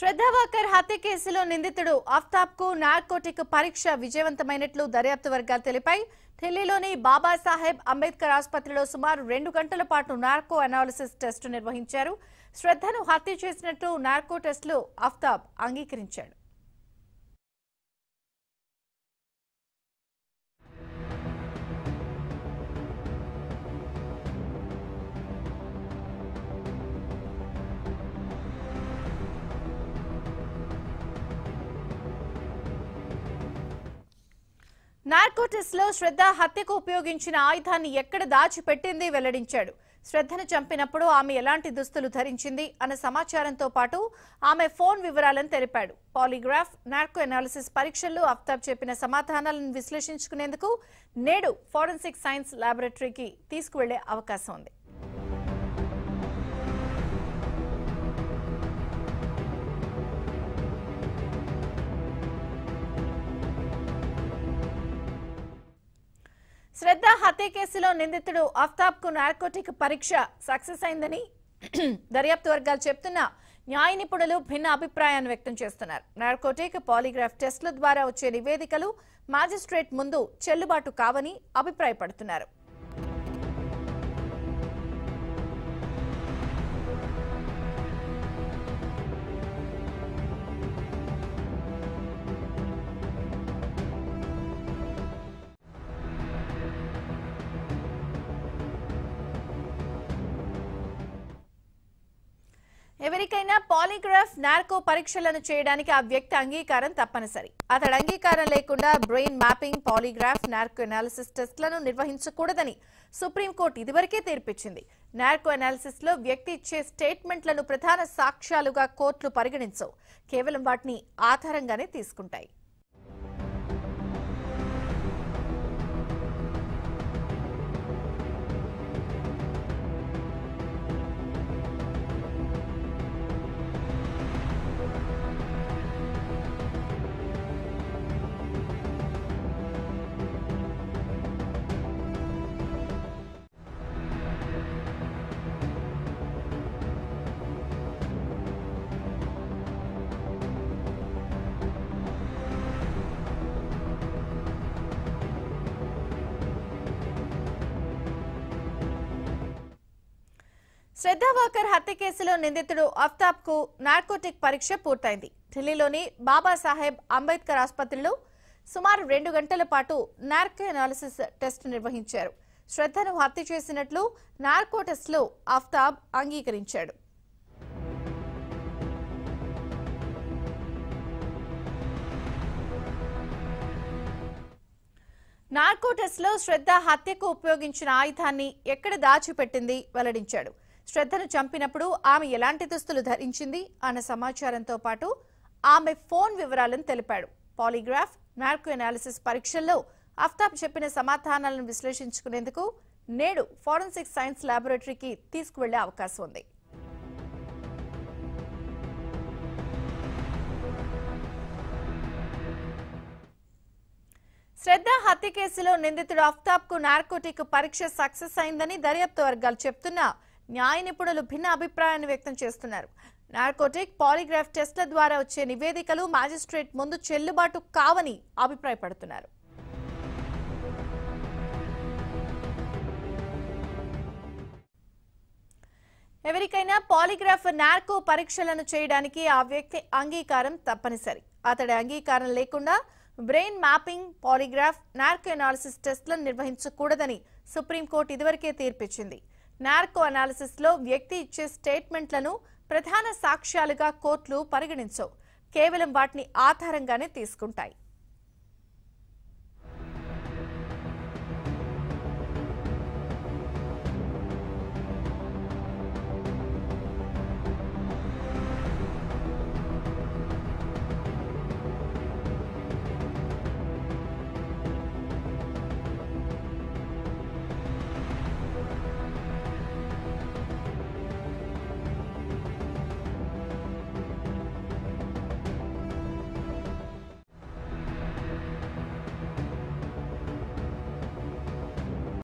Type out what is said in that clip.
Shraddha Walkar హత్య కేసులో నిందితుడు ఆఫ్తాబ్ కు నార్కోటిక్ పరీక్ష విజయవంతమైనట్లు దర్యాప్తు వర్గాలు తెలిపాయి. ఢిల్లీలోని బాబా సాహెబ్ అంబేద్కర్ ఆసుపత్రిలో సుమారు 2 గంటల పాటు నార్కో అనాలిసిస్ టెస్ట్ నిర్వహించారు. శ్రద్ధను హత్య చేసినట్లు నార్కో టెస్ట్లో ఆఫ్తాబ్ అంగీకరించాడు. నార్కో టెస్ట్లో శ్రద్ధ హత్యకు ఉపయోగించిన ఆయుధాన్ని ఎక్కడ దాచిపెట్టింది వెల్లడించాడు. శ్రద్ధను చంపినప్పుడు ఆమె ఎలాంటి దుస్తులు ధరించింది అన్న సమాచారంతో పాటు ఆమె ఫోన్ వివరాలను తెలిపాడు. పాలిగ్రాఫ్, నార్కో ఎనాలిసిస్ పరీక్షల్లో అఫ్తాబ్ చెప్పిన సమాధానాలను విశ్లేషించుకునేందుకు నేడు ఫోరెన్సిక్ సైన్స్ ల్యాబొరేటరీకి తీసుకువెళ్లే అవకాశం ఉంది. శ్రద్ధ హత్య కేసులో నిందితుడు ఆఫ్తాబ్ కు నార్కోటిక్ పరీక్ష సక్సెస్ అయిందని దర్యాప్తు వర్గాలు చెప్తున్నా న్యాయ నిపుణులు భిన్న అభిప్రాయాన్ని వ్యక్తం చేస్తున్నారు. నార్కోటిక్, పాలిగ్రాఫ్ టెస్టుల ద్వారా వచ్చే నివేదికలు మ్యాజిస్ట్రేట్ ముందు చెల్లుబాటు కావని అభిప్రాయపడుతున్నారు. ఎవరికైనా పాలిగ్రాఫ్, నార్కో పరీక్షలను చేయడానికి ఆ వ్యక్తి అంగీకారం తప్పనిసరి. అతడి అంగీకారం లేకుండా brain mapping, polygraph, narco analysis టెస్టులను నిర్వహించకూడదని సుప్రీంకోర్టు ఇదివరకే తీర్పిచ్చింది. నార్కో ఎనాలిసిస్ లో వ్యక్తి ఇచ్చే స్టేట్మెంట్లను ప్రధాన సాక్ష్యాలుగా కోర్టులు పరిగణించవు, కేవలం వాటిని ఆధారంగానే తీసుకుంటాయి. శ్రద్ధ వాకర్ హత్య కేసులో నిందితుడు ఆఫ్తాబ్ కు నార్కోటిక్ పరీక్ష పూర్తయింది. ఢిల్లీలోని బాబా సాహెబ్ అంబేద్కర్ ఆసుపత్రిలో సుమారు 2 గంటల పాటు నార్కో ఎనాలిసిస్ టెస్ట్ నిర్వహించారు. శ్రద్ధను హత్య చేసినట్లు నార్కో టెస్ట్లో ఆఫ్తాబ్ అంగీకరించాడు. నార్కో టెస్ట్లో శ్రద్ధ హత్యకు ఉపయోగించిన ఆయుధాన్ని ఎక్కడ దాచిపెట్టింది వెల్లడించాడు. శ్రద్ధను చంపినప్పుడు ఆమె ఎలాంటి దుస్తులు ధరించింది అన్న సమాచారంతో పాటు ఆమె ఫోన్ వివరాలను తెలిపాడు. పాలిగ్రాఫ్, నార్కో ఎనాలిసిస్ పరీక్షల్లో ఆఫ్తాబ్ చెప్పిన సమాధానాలను విశ్లేషించుకునేందుకు నేడు ఫోరెన్సిక్ సైన్స్ ల్యాబొరేటరీకి తీసుకువెళ్లే అవకాశం ఉంది. శ్రద్ధ హత్య కేసులో నిందితుడు ఆఫ్తాబ్ కు నార్కోటిక్ పరీక్ష సక్సెస్ అయిందని దర్యాప్తు వర్గాలు చెప్తున్నా న్యాయ నిపుణులు భిన్న అభిప్రాయాన్ని వ్యక్తం చేస్తున్నారు. నార్కోటిక్, పాలిగ్రాఫ్ టెస్టుల ద్వారా వచ్చే నివేదికలు మ్యాజిస్ట్రేట్ ముందు చెల్లుబాటు కావని అభిప్రాయపడుతున్నారు. ఎవరికైనా పాలిగ్రాఫ్, నార్కో పరీక్షలను చేయడానికి ఆ వ్యక్తి అంగీకారం తప్పనిసరి. అతడి అంగీకారం లేకుండా brain mapping, polygraph, narco analysis టెస్టులను నిర్వహించకూడదని సుప్రీంకోర్టు ఇదివరకే తీర్పిచ్చింది. నార్కో అనాలిసిస్ లో వ్యక్తి ఇచ్చే స్టేట్మెంట్లను ప్రధాన సాక్ష్యాలుగా కోర్టులు పరిగణించవు, కేవలం వాటిని ఆధారంగానే తీసుకుంటాయి.